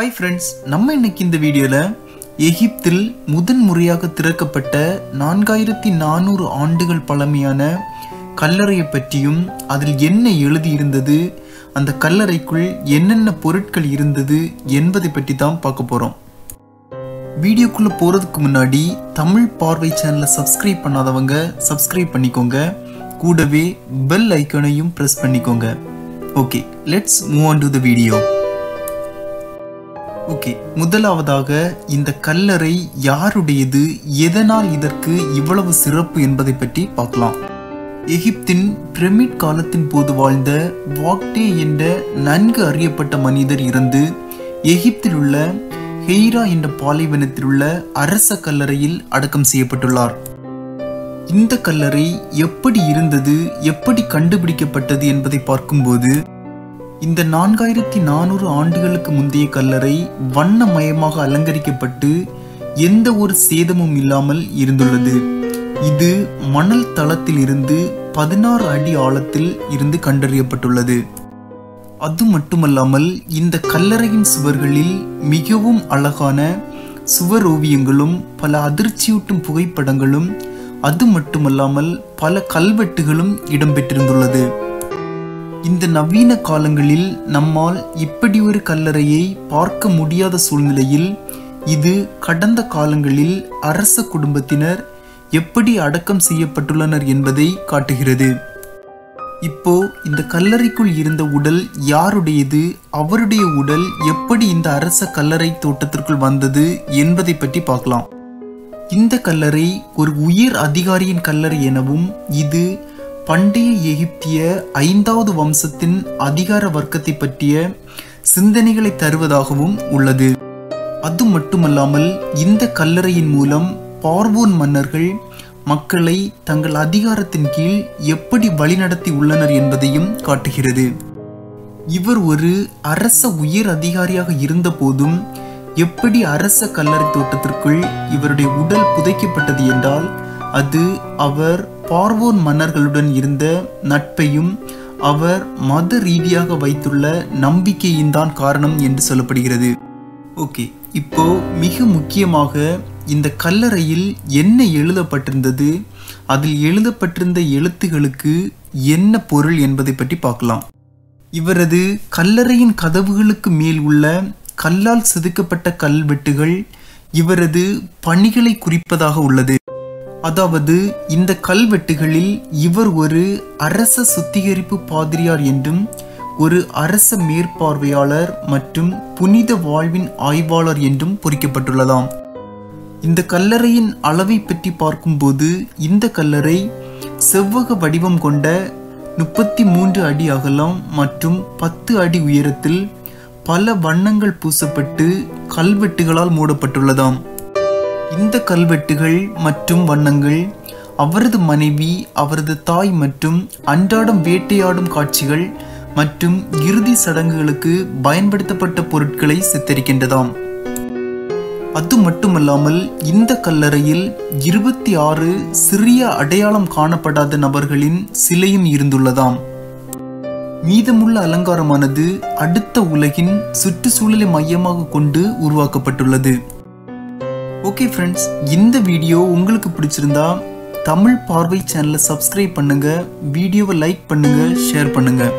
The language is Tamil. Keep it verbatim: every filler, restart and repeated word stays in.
Hi friends, நம்ம இன்னைக்கு இந்த வீடியோல எகிப்தில் முதன்முறையாக திறக்கப்பட்ட நான்காயிரத்து நானூறு ஆண்டுகள் பழமையான கல்லறையை பற்றியும் அதில் என்ன எழுதி இருந்தது அந்த கல்லறைக்குள் என்னென்ன பொருட்கள் இருந்தது என்பதை பற்றி தான் பார்க்க போறோம். வீடியோக்குள்ள போறதுக்கு முன்னாடி தமிழ் பார்வை சேனலை சப்ஸ்கிரைப் பண்ணாதவங்க சப்ஸ்கிரைப் பண்ணிக்கோங்க. கூடவே பெல் ஐகானையும் பிரஸ் பண்ணிக்கோங்க. Okay, let's move on to the video. Okay, முதலாவதாக இந்த கல்லறை யாருடையது, எதனால் இதற்கு இவ்வளவு சிறப்பு என்பதை பற்றி பார்க்கலாம். எகிப்தின் பிரமிட் காலத்தின் போது வாழ்ந்த வாக்டே என்ற நன்கு அறியப்பட்ட மனிதர் இருந்து எகிப்தில் உள்ள ஹெய்ரா என்ற பாலைவனத்தில் உள்ள அரச கல்லறையில் அடக்கம் செய்யப்பட்டுள்ளார். இந்த கல்லறை எப்படி இருந்தது, எப்படி கண்டுபிடிக்கப்பட்டது என்பதை பார்க்கும்போது இந்த நான்காயிரத்தி நானூறு ஆண்டுகளுக்கு முந்தைய கல்லறை வண்ணமயமாக அலங்கரிக்கப்பட்டு எந்த ஒரு சேதமும் இல்லாமல் இருந்துள்ளது. இது மணல் தளத்தில் இருந்து பதினாறு அடி ஆழத்தில் இருந்து கண்டறியப்பட்டுள்ளது. அது மட்டுமல்லாமல் இந்த கல்லறையின் சுவர்களில் மிகவும் அழகான சுவர் ஓவியங்களும் பல அதிர்ச்சியூட்டும் புகைப்படங்களும் அது மட்டுமல்லாமல் பல கல்வெட்டுகளும் இடம்பெற்றிருந்துள்ளது. இந்த நவீன காலங்களில் நம்மால் இப்படி ஒரு கல்லறையை பார்க்க முடியாத சூழ்நிலையில் இது கடந்த காலங்களில் அரச குடும்பத்தினர் எப்படி அடக்கம் செய்யப்பட்டுள்ளனர் என்பதை காட்டுகிறது. இப்போ இந்த கல்லறைக்குள் இருந்த உடல் யாருடையது, அவருடைய உடல் எப்படி இந்த அரச கல்லறை தோட்டத்திற்குள் வந்தது என்பதை பற்றி பார்க்கலாம். இந்த கல்லறை ஒரு உயர் அதிகாரியின் கல்லறை எனவும் இது பண்டைய எகிப்திய ஐந்தாவது வம்சத்தின் அதிகார வர்க்கத்தை பற்றிய சிந்தனைகளை தருவதாகவும் உள்ளது. அது மட்டுமல்லாமல் இந்த கல்லறையின் மூலம் பார்வோன் மன்னர்கள் மக்களை தங்கள் அதிகாரத்தின் கீழ் எப்படி வழிநடத்தி உள்ளனர் என்பதையும் காட்டுகிறது. இவர் ஒரு அரச உயர் அதிகாரியாக இருந்த போதும் எப்படி அரச கல்லறை தோட்டத்திற்குள் இவருடைய உடல் புதைக்கப்பட்டது என்றால் அது அவர் பார்வோன் மன்னர்களுடன் இருந்த நட்பையும் அவர் மத ரீதியாக வைத்துள்ள நம்பிக்கையின் தான் காரணம் என்று சொல்லப்படுகிறது. ஓகே, இப்போ மிக முக்கியமாக இந்த கல்லறையில் என்ன எழுதப்பட்டிருந்தது, அதில் எழுதப்பட்டிருந்த எழுத்துகளுக்கு என்ன பொருள் என்பதை பற்றி பார்க்கலாம். இவரது கல்லறையின் கதவுகளுக்கு மேல் உள்ள கல்லால் செதுக்கப்பட்ட கல்வெட்டுகள் இவரது பணிகளை குறிப்பதாக உள்ளது. அதாவது இந்த கல்வெட்டுகளில் இவர் ஒரு அரச சுத்திகரிப்பு பாதிரியார் என்றும் ஒரு அரச மேற்பார்வையாளர் மற்றும் புனித வாழ்வின் ஆய்வாளர் என்றும் பொறிக்கப்பட்டுள்ளதாம். இந்த கல்லறையின் அளவை பற்றி பார்க்கும்போது இந்த கல்லறை செவ்வக வடிவம் கொண்ட முப்பத்தி மூன்று அடி அகலம் மற்றும் பத்து அடி உயரத்தில் பல வண்ணங்கள் பூசப்பட்டு கல்வெட்டுகளால் மூடப்பட்டுள்ளதாம். இந்த கல்வெட்டுகள் மற்றும் வண்ணங்கள் அவரது மனைவி, அவரது தாய் மற்றும் அன்றாடம் வேட்டையாடும் காட்சிகள் மற்றும் இறுதி சடங்குகளுக்கு பயன்படுத்தப்பட்ட பொருட்களை சித்தரிக்கின்றதாம். அது மட்டுமல்லாமல் இந்த கல்லறையில் இருபத்தி ஆறு சிறிய அடையாளம் காணப்படாத நபர்களின் சிலையும் இருந்துள்ளதாம். மீதமுள்ள அலங்காரமானது அடுத்த உலகின் சுற்றுச்சூழலை மையமாக கொண்டு உருவாக்கப்பட்டுள்ளது. ஓகே ஃப்ரெண்ட்ஸ், இந்த வீடியோ உங்களுக்கு பிடிச்சிருந்தா தமிழ் பார்வை சேனலை சப்ஸ்கிரைப் பண்ணுங்கள், வீடியோவை லைக் பண்ணுங்கள், ஷேர் பண்ணுங்கள்.